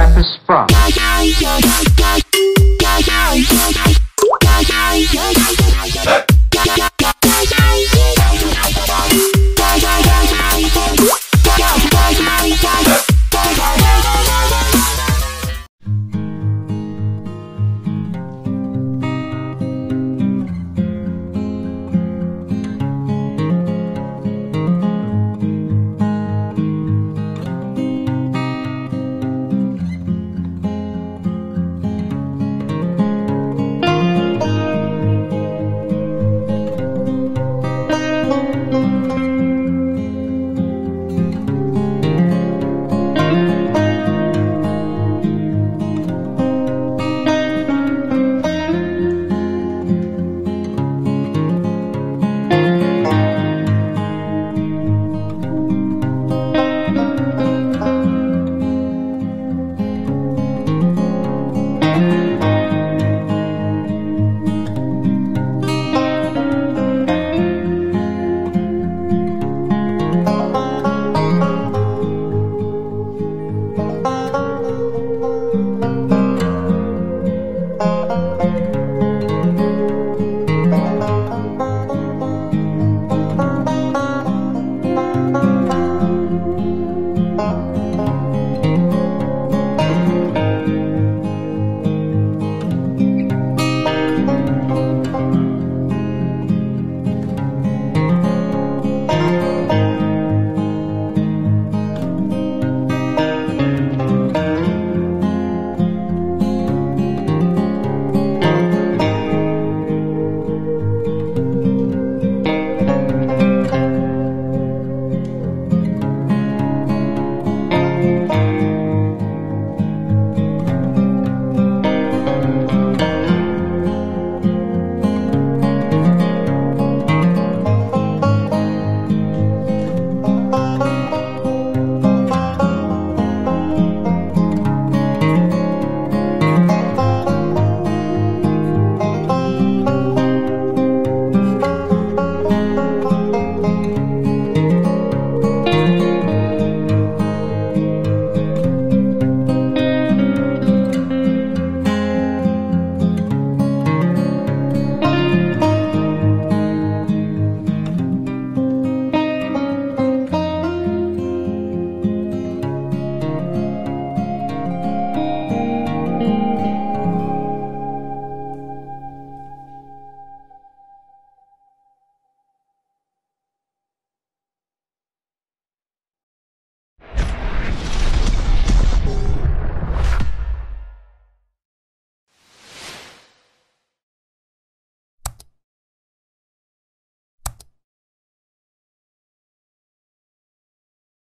Pepper Sprott.